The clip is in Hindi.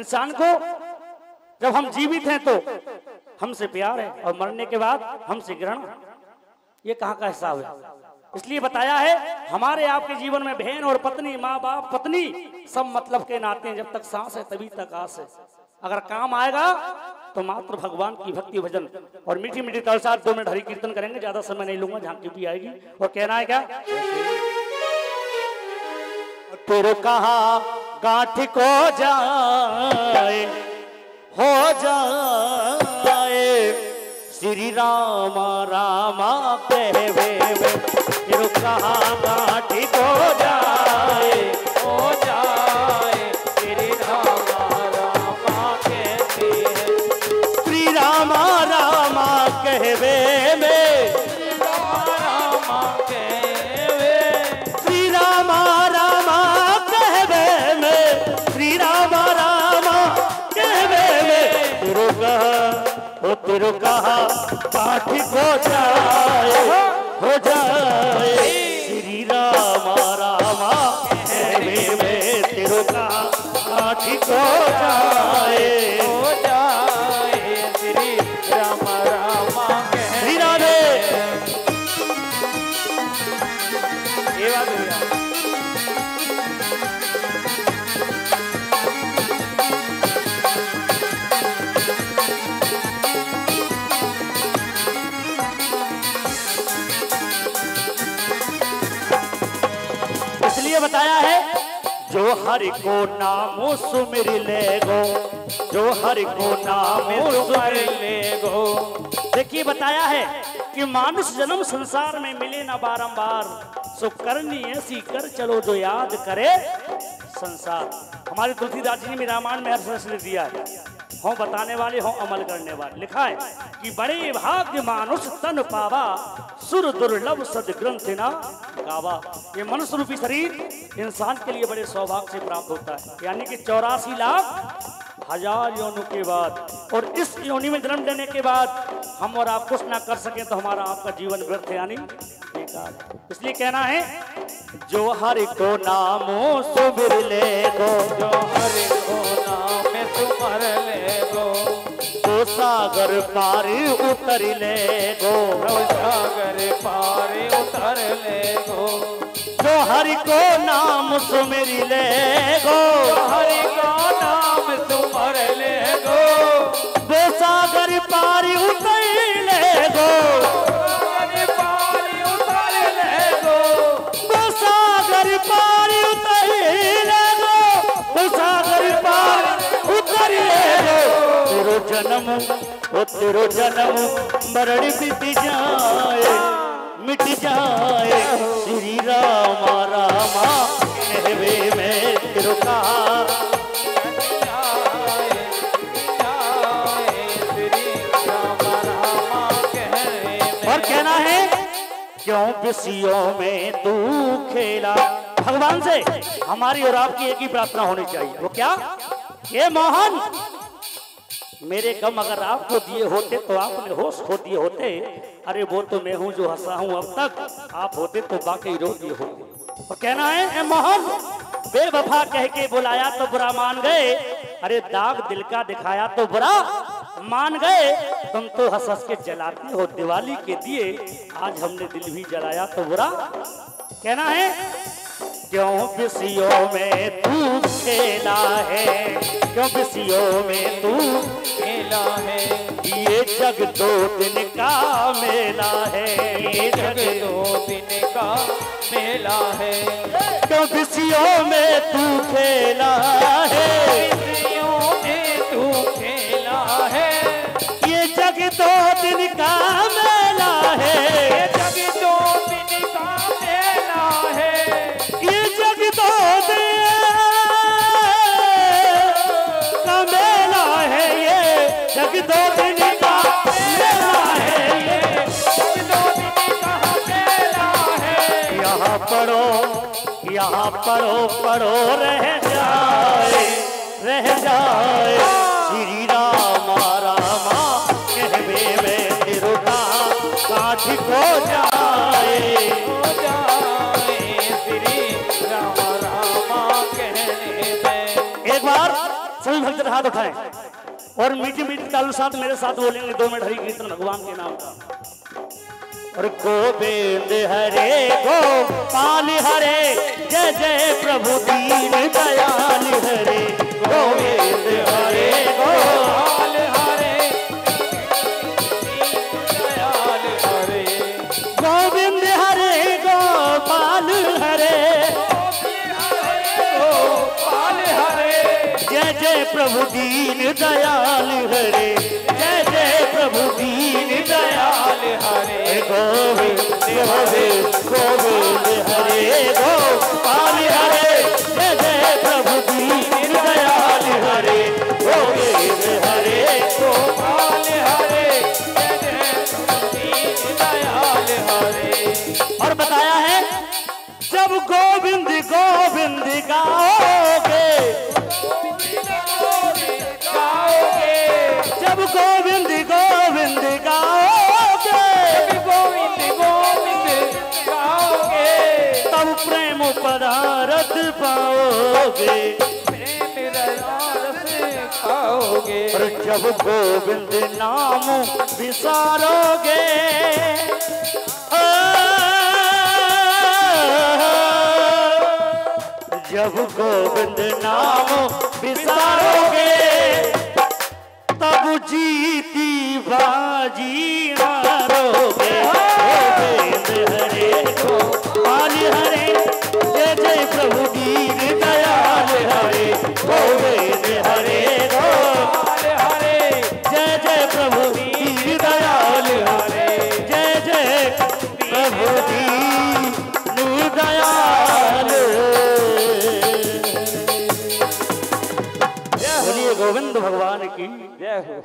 इंसान को जब हम जीवित हैं तो हमसे प्यार है और मरने के बाद हमसे घृणा, ये कहाँ का हिसाब है। इसलिए बताया है हमारे आपके जीवन में बहन और पत्नी, माँ बाप पत्नी सब मतलब के नाते हैं। जब तक सांस है तभी तक आस है। अगर काम आएगा तो मात्र भगवान की भक्ति भजन और मीठी मीठी ताल साथ 2 मिनट हरि कीर्तन करेंगे। ज्यादा समय नहीं लूंगा, झांकी भी आएगी और कहना है क्या तेरे कहा गांठ को जाए हो जाए श्री रामा रामा कहवे तेरे कहा गांठ को जाए हो जाए तेरो कहा गांठ हो जाए श्री रामा रामा कहवे में तेरो कहा गांठ हो जाए श्री रामा रामा श्री राधे। बताया है जो हरि को नामो सुमिर ले गो जो हरि को नामो सुमिर ले गो। देखिए बताया है कि मानुष जन्म संसार में मिले ना बारंबार सो करनी ऐसी कर चलो जो याद करे संसार। हमारे तुलसीदास जी ने रामायण में हर प्रश्न दिया है, हों बताने वाले हों अमल करने वाले। लिखा है कि बड़े भाग्य मानुष तन पावा सुर दुर्लभ सदग्रंथ ना गावा। ये मनुष्य रूपी शरीर इंसान के लिए बड़े सौभाग्य से प्राप्त होता है, यानी कि 84 लाख हजार योनियों के बाद। और इस योनि में जन्म लेने के बाद हम और आप कुछ ना कर सके तो हमारा आपका जीवन व्यर्थ यानी बेकार। इसलिए कहना है जो हरि को नामो सुमिर ले गो जो हरि को नाम सुमिर ले गो तो सागर पार उतर ले गो तो सागर पार उतर ले गो जो हरि को नाम सुमिर ले गो हरि को नाम सुमिर ले गो तो सागर पार उतर ले गो जन्म ओ तेरो जन्म मरण मिट जाए मिट जाए श्री रामा रामा कहवे में तेरो कहा क्यों विषयों में तू खेला। भगवान से हमारी और आपकी एक ही प्रार्थना होनी चाहिए, वो क्या ये मोहन मेरे गम अगर आपको दिए होते तो आपने होश खो दिए होते। अरे वो तो मैं हूँ जो हंसा हूँ अब तक, आप होते तो बाकी रो दिए होते। और कहना है ए मोहन बेवफा कह के बुलाया तो बुरा मान गए, अरे दाग दिल का दिखाया तो बुरा मान गए। तुम तो हंस हंस के जलाते हो दिवाली के दिए, आज हमने दिल भी जलाया तो बुरा। कहना है क्यों विषयों में तू खेला है क्यों विषयों में तू खेला है ये जग दो दिन का मेला है ये जग दो दिन का मेला है क्यों विषयों में तू खेला है विषयों में तू खेला है ये जग दो दिन का मेला है दो दिन का मेला है ये दो दिन का मेला है। यहाँ पढ़ो रह जाए श्री रामा रामा कहवे में तेरो गांठ को जाए श्री रामा रामा कहवे में। एक बार सभी भक्त कर हाथ उठाएं और मीठी मीठी तालु साथ मेरे साथ बोलेंगे 2 मिनट हरि कीर्तन भगवान के नाम का। और गोविंद हरे गोपाल हरे जय जय प्रभु दीन दयाल हरे गोविंद हरे गोपाल हरे दयाल हरे गोविंद हरे गोपाल हरे गोपाल हरे जय जय प्रभु दीन दयाल हरे जय जय प्रभु दीन दयाल हरे गोविंद हरे गोविंद हरे गोपाल हरे जय जय प्रभु दीन दयाल हरे गोविंद हरे गोपाल हरे जय जय प्रभु दीन दयाल हरे। और बताया है जब गोविंद गोविंद गाओगे जब गोविंद गोविंद गाओगे गोविंद गोविंद गाओगे तब प्रेम पदारथ पाओगे प्रेम पदारथ पाओगे। और जब गोविंद नाम विसारोगे जब गोविंद नाम विसारोगे तब जीती बाजी मारोगे गोविंद हरे गोपाल हरे जय जय प्रभु दीन दयाल हरे गोविंद हरे गोपाल हरे जय जय प्रभु दीन दयाल हरे जय जय प्रभु दीन दयाल। भगवान की जय हो।